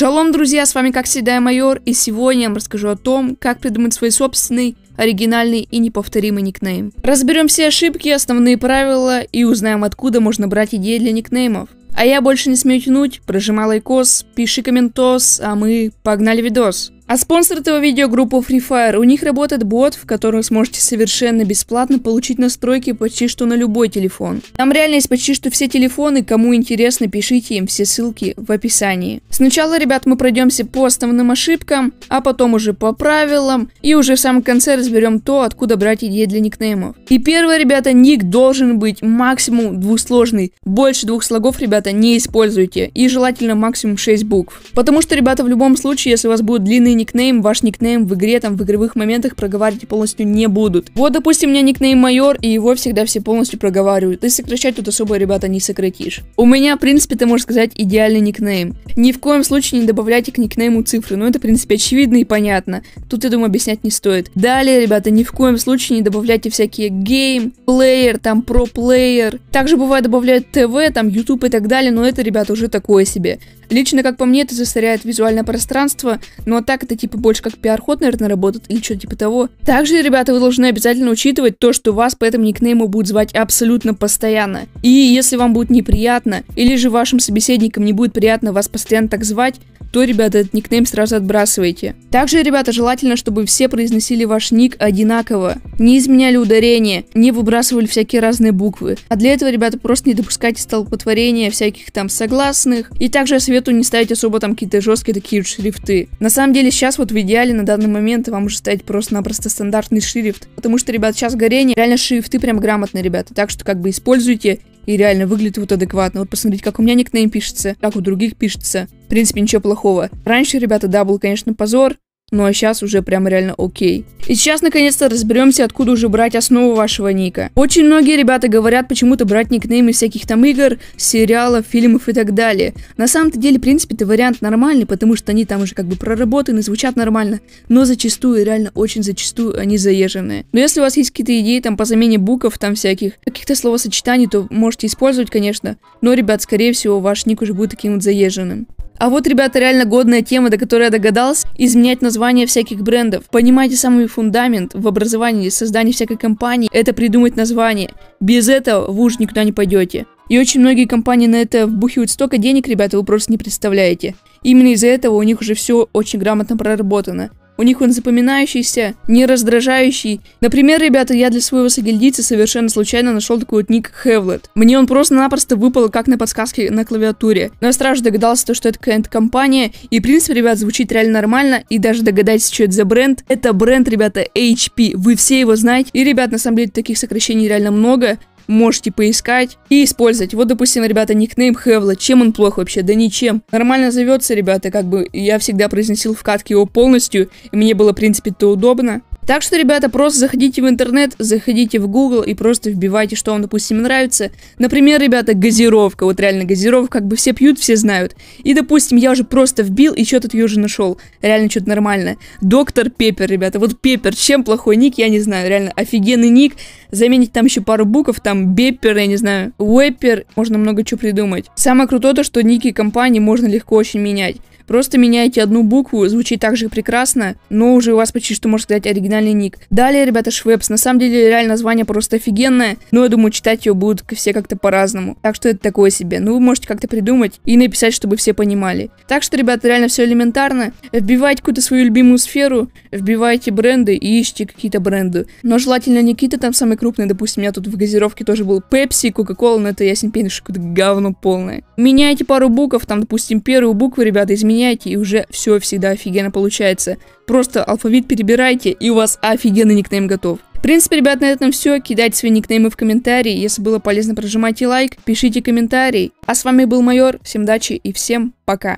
Шалом, друзья, с вами как всегда Майор, и сегодня я вам расскажу о том, как придумать свой собственный, оригинальный и неповторимый никнейм. Разберем все ошибки, основные правила и узнаем, откуда можно брать идеи для никнеймов. А я больше не смею тянуть, прожимай лайкос, пиши комментос, а мы погнали видос. А спонсор этого видео — группа Free Fire. У них работает бот, в котором сможете совершенно бесплатно получить настройки почти что на любой телефон. Там реально есть почти что все телефоны, кому интересно, пишите им, все ссылки в описании. Сначала, ребят, мы пройдемся по основным ошибкам, а потом уже по правилам, и уже в самом конце разберем то, откуда брать идеи для никнеймов. И первое, ребята, ник должен быть максимум двусложный. Больше двух слогов, ребята, не используйте, и желательно максимум 6 букв. Потому что, ребята, в любом случае, если у вас будут длинные никнейм, ваш никнейм в игре, там, в игровых моментах проговаривать полностью не будут. Вот, допустим, у меня никнейм Майор, и его всегда все полностью проговаривают. И сокращать тут особо, ребята, не сократишь. У меня, в принципе, ты можешь сказать, идеальный никнейм. Ни в коем случае не добавляйте к никнейму цифры. Ну, это, в принципе, очевидно и понятно. Тут, я думаю, объяснять не стоит. Далее, ребята, ни в коем случае не добавляйте всякие гейм, плеер, там, про-плеер. Также, бывает, добавляют ТВ, там, YouTube и так далее, но это, ребята, уже такое себе. Лично, как по мне, это засоряет визуальное пространство, ну, а так это типа больше как пиар-ход, наверное, работает или что-то типа того. Также, ребята, вы должны обязательно учитывать то, что вас по этому никнейму будут звать абсолютно постоянно. И если вам будет неприятно, или же вашим собеседникам не будет приятно вас постоянно так звать, то, ребята, этот никнейм сразу отбрасывайте. Также, ребята, желательно, чтобы все произносили ваш ник одинаково, не изменяли ударение, не выбрасывали всякие разные буквы. А для этого, ребята, просто не допускайте столпотворения всяких там согласных. И также я советую не ставить особо там какие-то жесткие такие шрифты. На самом деле сейчас вот в идеале на данный момент вам уже ставить просто-напросто стандартный шрифт, потому что, ребят, сейчас горение, реально шрифты прям грамотные, ребята, так что как бы используйте. И реально выглядит вот адекватно. Вот посмотрите, как у меня никнейм пишется, как у других пишется. В принципе, ничего плохого. Раньше, ребята, да, был, конечно, позор. Ну а сейчас уже прям реально окей. И сейчас наконец-то разберемся, откуда уже брать основу вашего ника. Очень многие ребята говорят почему-то брать никнеймы всяких там игр, сериалов, фильмов и так далее. На самом-то деле, в принципе, это вариант нормальный, потому что они там уже как бы проработаны, звучат нормально. Но зачастую, реально очень зачастую они заезженные. Но если у вас есть какие-то идеи там по замене букв, там всяких, каких-то словосочетаний, то можете использовать, конечно. Но, ребят, скорее всего, ваш ник уже будет таким вот заезженным. А вот, ребята, реально годная тема, до которой я догадался, изменять название всяких брендов. Понимаете, самый фундамент в образовании, создании всякой компании – это придумать название. Без этого вы уже никуда не пойдете. И очень многие компании на это вбухивают столько денег, ребята, вы просто не представляете. Именно из-за этого у них уже все очень грамотно проработано. У них он запоминающийся, не раздражающий. Например, ребята, я для своего сагильдийца совершенно случайно нашел такой вот ник Хевлет. Мне он просто-напросто выпал как на подсказке на клавиатуре. Но я сразу догадался, что это какая-то компания. И, в принципе, ребят, звучит реально нормально. И даже догадайтесь, что это за бренд. Это бренд, ребята, HP. Вы все его знаете. И, ребят, на самом деле таких сокращений реально много. Можете поискать и использовать. Вот, допустим, ребята, никнейм Хевла. Чем он плох вообще? Да ничем. Нормально зовется, ребята, как бы я всегда произносил в катке его полностью. И мне было, в принципе, то удобно. Так что, ребята, просто заходите в интернет, заходите в Google и просто вбивайте, что вам, допустим, нравится. Например, ребята, газировка. Вот реально газировка, как бы все пьют, все знают. И, допустим, я уже просто вбил и что-то я уже нашел. Реально что-то нормальное. Доктор Пеппер, ребята. Вот Пеппер, чем плохой ник, я не знаю. Реально офигенный ник. Заменить там еще пару букв, там Беппер, я не знаю, Уэппер. Можно много чего придумать. Самое крутое то, что ники компании можно легко очень менять. Просто меняйте одну букву, звучит также прекрасно, но уже у вас почти что, можно сказать, оригинальный ник. Далее, ребята, Швепс. На самом деле, реально название просто офигенное, но я думаю, читать ее будут все как-то по-разному. Так что это такое себе. Ну, вы можете как-то придумать и написать, чтобы все понимали. Так что, ребята, реально все элементарно. Вбивайте какую-то свою любимую сферу, вбивайте бренды и ищите какие-то бренды. Но желательно не какие-то там самые крупные. Допустим, у меня тут в газировке тоже был Пепси, Кока-Кола, но это ясен пень, что какое-то говно полное. Меняйте пару букв, там, допустим, первую букву, ребята, изменяйте. И уже все всегда офигенно получается. Просто алфавит перебирайте, и у вас офигенный никнейм готов. В принципе, ребят, на этом все. Кидайте свои никнеймы в комментарии. Если было полезно, прожимайте лайк, пишите комментарий. А с вами был Майор. Всем удачи и всем пока.